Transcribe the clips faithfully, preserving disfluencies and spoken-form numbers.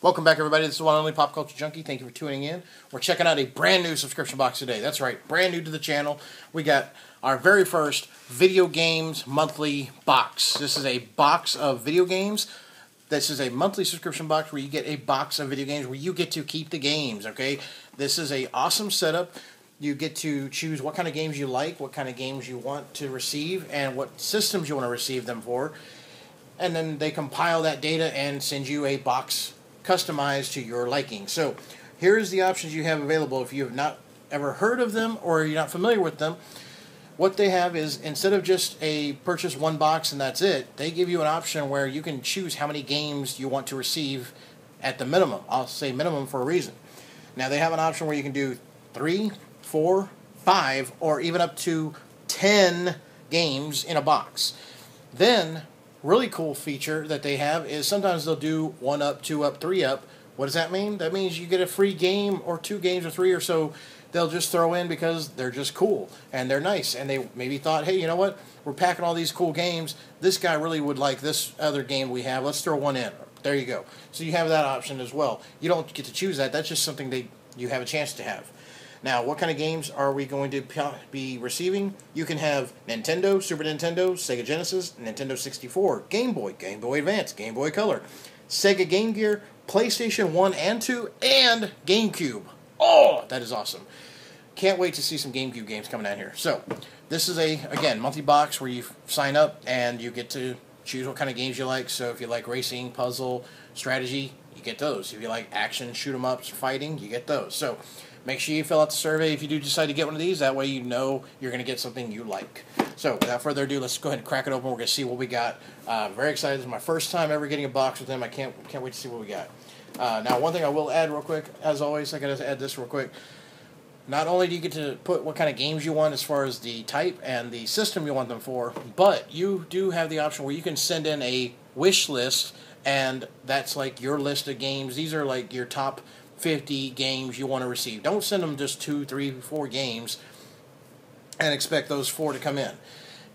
Welcome back, everybody. This is one and only Pop-Culture Junkie. Thank you for tuning in. We're checking out a brand new subscription box today. That's right, brand new to the channel. We got our very first Video Games Monthly box. This is a box of video games. This is a monthly subscription box where you get a box of video games where you get to keep the games, okay? This is an awesome setup. You get to choose what kind of games you like, what kind of games you want to receive, and what systems you want to receive them for. And then they compile that data and send you a box customized to your liking. So here's the options you have available if you have not ever heard of them or you're not familiar with them. What they have is, instead of just a purchase one box and that's it, they give you an option where you can choose how many games you want to receive at the minimum. I'll say minimum for a reason. Now they have an option where you can do three, four, five, or even up to ten games in a box. Then really cool feature that they have is sometimes they'll do one up, two up, three up. What does that mean? That means you get a free game or two games or three or so they'll just throw in because they're just cool and they're nice. And they maybe thought, hey, you know what? We're packing all these cool games. This guy really would like this other game we have. Let's throw one in. There you go. So you have that option as well. You don't get to choose that. That's just something they you have a chance to have. Now, what kind of games are we going to be receiving? You can have Nintendo, Super Nintendo, Sega Genesis, Nintendo sixty-four, Game Boy, Game Boy Advance, Game Boy Color, Sega Game Gear, PlayStation one and two, and GameCube. Oh, that is awesome. Can't wait to see some GameCube games coming out here. So, this is a, again, monthly box where you sign up and you get to choose what kind of games you like. So, if you like racing, puzzle, strategy, you get those. If you like action, shoot 'em ups, fighting, you get those. So, make sure you fill out the survey if you do decide to get one of these. That way you know you're going to get something you like. So without further ado, let's go ahead and crack it open. We're going to see what we got. Uh, very excited. This is my first time ever getting a box with them. I can't can't wait to see what we got. Uh, now, one thing I will add real quick, as always, I got to add this real quick. Not only do you get to put what kind of games you want as far as the type and the system you want them for, but you do have the option where you can send in a wish list, and that's like your list of games. These are like your top fifty games you want to receive. Don't send them just two, three, four games and expect those four to come in.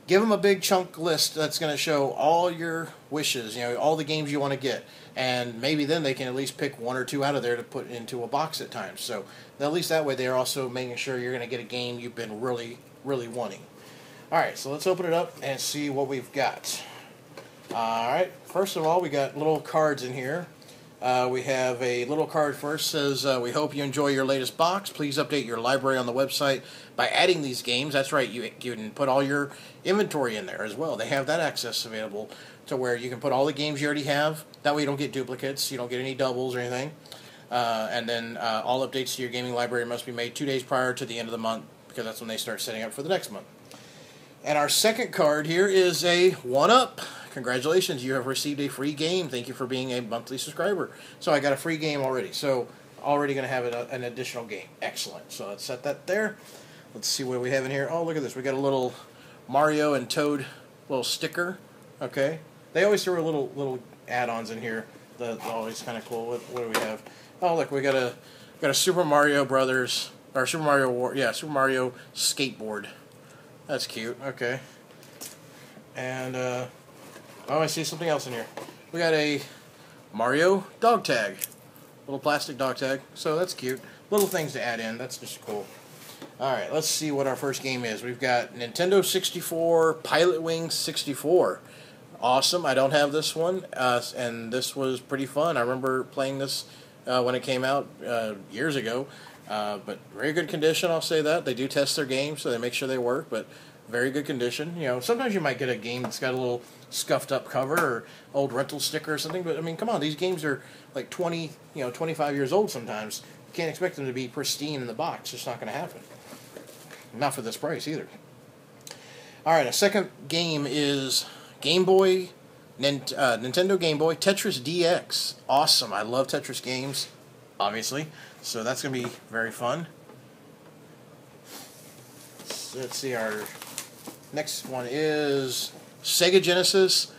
Give them a big chunk list that's going to show all your wishes, you know, all the games you want to get. And maybe then they can at least pick one or two out of there to put into a box at times. So at least that way they're also making sure you're going to get a game you've been really, really wanting. All right, so let's open it up and see what we've got. All right, first of all, we got little cards in here. Uh, we have a little card first. Says, uh, we hope you enjoy your latest box. Please update your library on the website by adding these games. That's right, you, you can put all your inventory in there as well. They have that access available to where you can put all the games you already have. That way you don't get duplicates, you don't get any doubles or anything. Uh, and then uh, all updates to your gaming library must be made two days prior to the end of the month, because that's when they start setting up for the next month. And our second card here is a one-up. Congratulations, you have received a free game. Thank you for being a monthly subscriber. So I got a free game already. So already going to have an additional game. Excellent. So let's set that there. Let's see what we have in here. Oh, look at this. We got a little Mario and Toad little sticker. Okay. They always throw little little add-ons in here. That's always kind of cool. What, what do we have? Oh, look, we got a got a Super Mario Brothers or Super Mario War. Yeah, Super Mario skateboard. That's cute. Okay. And uh oh, I see something else in here. We got a Mario dog tag. Little plastic dog tag. So that's cute. Little things to add in. That's just cool. Alright, let's see what our first game is. We've got Nintendo sixty-four, Pilot Wings sixty-four. Awesome. I don't have this one. Uh, and this was pretty fun. I remember playing this uh, when it came out uh, years ago. Uh, but very good condition, I'll say that. They do test their games, so they make sure they work. But very good condition. You know, sometimes you might get a game that's got a little scuffed up cover or old rental sticker or something, but I mean, come on, these games are like twenty, you know, twenty-five years old sometimes. You can't expect them to be pristine in the box. It's not going to happen. Not for this price either. All right, a second game is Game Boy, Nint uh, Nintendo Game Boy, Tetris D X. Awesome. I love Tetris games, obviously, so that's going to be very fun. Let's see, our next one is Sega Genesis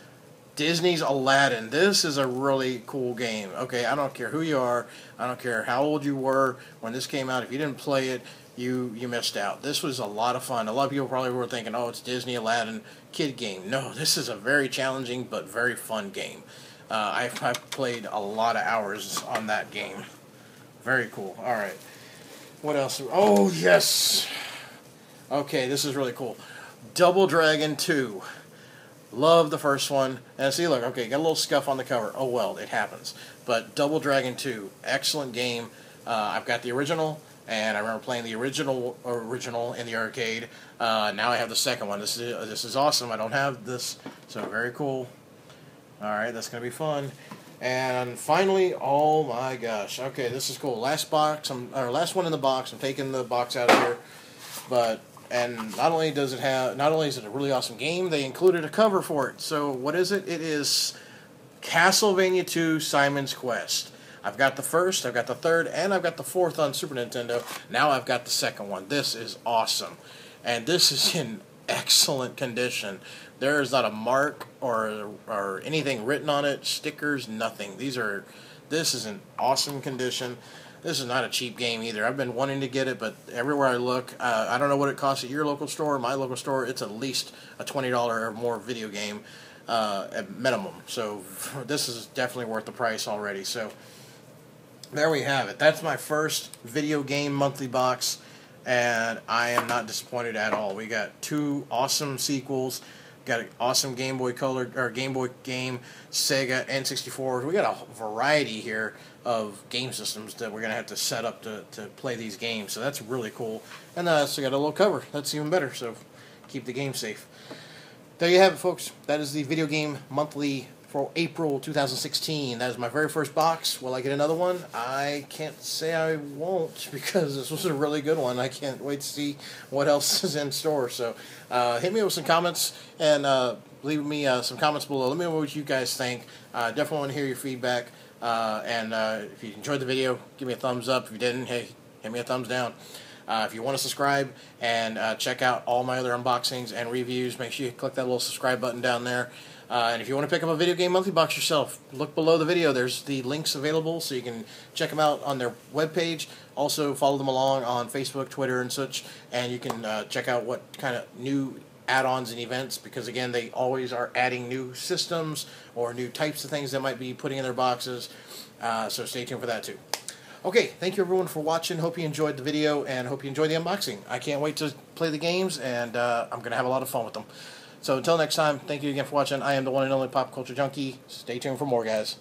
Disney's Aladdin. This is a really cool game. Okay, I don't care who you are. I don't care how old you were when this came out. If you didn't play it, you you missed out. This was a lot of fun. A lot of people probably were thinking, oh, it's Disney Aladdin kid game. No, this is a very challenging but very fun game. Uh, I've, I've played a lot of hours on that game. Very cool. All right. What else? Oh, yes. Okay, this is really cool. Double Dragon two. Love the first one. And see, look, okay, got a little scuff on the cover. Oh, well, it happens. But Double Dragon two, excellent game. Uh, I've got the original, and I remember playing the original original in the arcade. Uh, now I have the second one. This is, this is awesome. I don't have this, so very cool. All right, that's going to be fun. And finally, oh my gosh. Okay, this is cool. Last box, I'm, or last one in the box. I'm taking the box out of here. But and not only does it have, not only is it a really awesome game, they included a cover for it. So what is it? It is Castlevania two: Simon's Quest. I've got the first, I've got the third, and I've got the fourth on Super Nintendo. Now I've got the second one. This is awesome, and this is in excellent condition. There is not a mark or or anything written on it, stickers, nothing. These are, this is in awesome condition. This is not a cheap game either. I've been wanting to get it, but everywhere I look, uh, I don't know what it costs at your local store. My local store, it's at least a twenty dollar or more video game uh, at minimum. So this is definitely worth the price already. So there we have it. That's my first video game monthly box, and I am not disappointed at all. We got two awesome sequels. Got an awesome Game Boy Color or Game Boy game, Sega N sixty-four. We got a variety here of game systems that we're gonna have to set up to to play these games. So that's really cool. And uh, so got a little cover. That's even better. So keep the game safe. There you have it, folks. That is the Video Game Monthly for April two thousand sixteen. That is my very first box. Will I get another one? I can't say I won't, because this was a really good one. I can't wait to see what else is in store. So uh, hit me with some comments, and uh, leave me uh, some comments below. Let me know what you guys think. I uh, definitely want to hear your feedback. Uh, and uh, if you enjoyed the video, give me a thumbs up. If you didn't, hey, hit me a thumbs down. Uh, if you want to subscribe and uh, check out all my other unboxings and reviews, make sure you click that little subscribe button down there. Uh, and if you want to pick up a Video Game Monthly box yourself, look below the video. There's the links available, so you can check them out on their webpage. Also, follow them along on Facebook, Twitter, and such. And you can uh, check out what kind of new add-ons and events, because again, they always are adding new systems or new types of things they might be putting in their boxes. Uh, so stay tuned for that too. Okay, thank you everyone for watching. Hope you enjoyed the video, and hope you enjoyed the unboxing. I can't wait to play the games, and uh, I'm going to have a lot of fun with them. So until next time, thank you again for watching. I am the one and only Pop Culture Junkie. Stay tuned for more, guys.